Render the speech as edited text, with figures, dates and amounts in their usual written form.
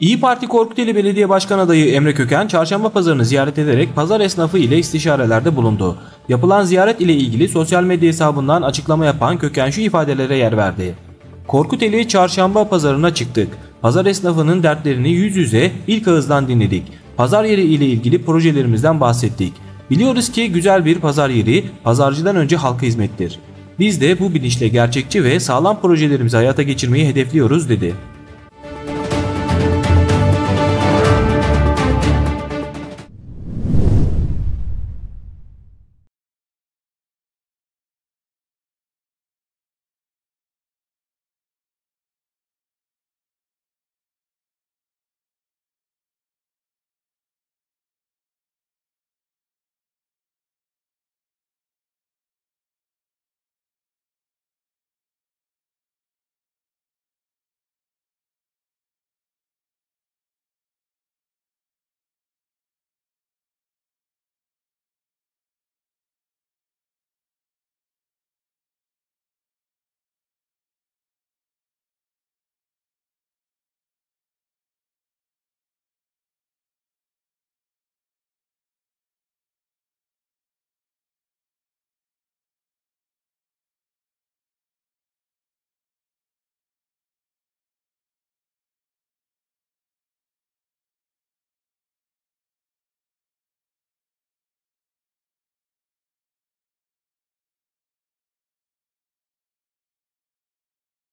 İYİ Parti Korkuteli Belediye Başkan adayı Emre Köken, çarşamba pazarını ziyaret ederek pazar esnafı ile istişarelerde bulundu. Yapılan ziyaret ile ilgili sosyal medya hesabından açıklama yapan Köken şu ifadelere yer verdi. Korkuteli çarşamba pazarına çıktık. Pazar esnafının dertlerini yüz yüze ilk ağızdan dinledik. Pazar yeri ile ilgili projelerimizden bahsettik. Biliyoruz ki güzel bir pazar yeri, pazarcıdan önce halka hizmettir. Biz de bu bilinçle gerçekçi ve sağlam projelerimizi hayata geçirmeyi hedefliyoruz dedi.